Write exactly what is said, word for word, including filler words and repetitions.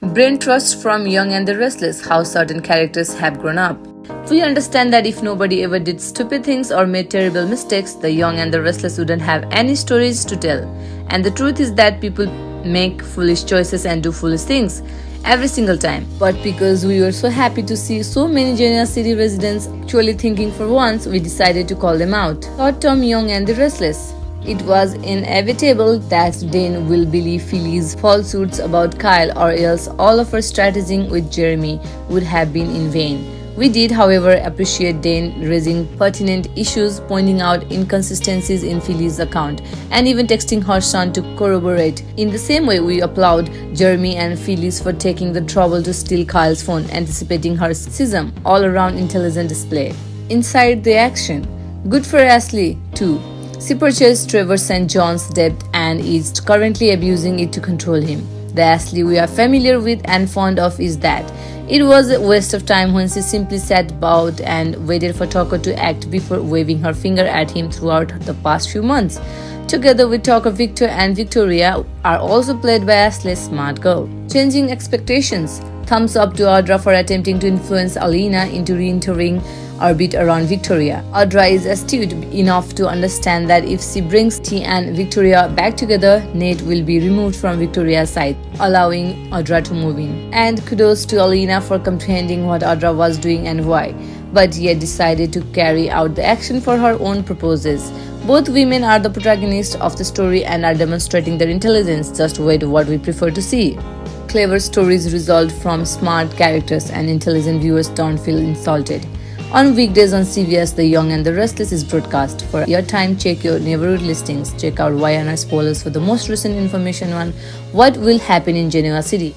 Brain trust from Young and the Restless, how certain characters have grown up. We understand that if nobody ever did stupid things or made terrible mistakes, the Young and the Restless wouldn't have any stories to tell. And the truth is that people make foolish choices and do foolish things every single time. But because we were so happy to see so many Genoa City residents actually thinking for once, we decided to call them out. Thought Tom Young and the Restless. It was inevitable that Diane will believe Phyllis' falsehoods about Kyle, or else all of her strategizing with Jeremy would have been in vain. We did, however, appreciate Diane raising pertinent issues, pointing out inconsistencies in Phyllis' account, and even texting her son to corroborate. In the same way, we applaud Jeremy and Phyllis for taking the trouble to steal Kyle's phone, anticipating her schism. All around intelligent display. Inside the action. Good for Ashley, too. She purchased Trevor Saint John's debt and is currently abusing it to control him. The Ashley we are familiar with and fond of is that. It was a waste of time when she simply sat about and waited for Tucker to act before waving her finger at him throughout the past few months. Together with Tucker, Victor and Victoria are also played by Ashley's smart girl. Changing expectations. Thumbs up to Audra for attempting to influence Alina into re-entering orbit around Victoria. Audra is astute enough to understand that if she brings T and Victoria back together, Nate will be removed from Victoria's side, allowing Audra to move in. And kudos to Alina for comprehending what Audra was doing and why, but yet decided to carry out the action for her own purposes. Both women are the protagonists of the story and are demonstrating their intelligence. Just wait, what we prefer to see. Clever stories resolved from smart characters, and intelligent viewers don't feel insulted. On weekdays on C B S, The Young and the Restless is broadcast. For your time, check your neighborhood listings. Check out Y N R spoilers for the most recent information on what will happen in Genoa City.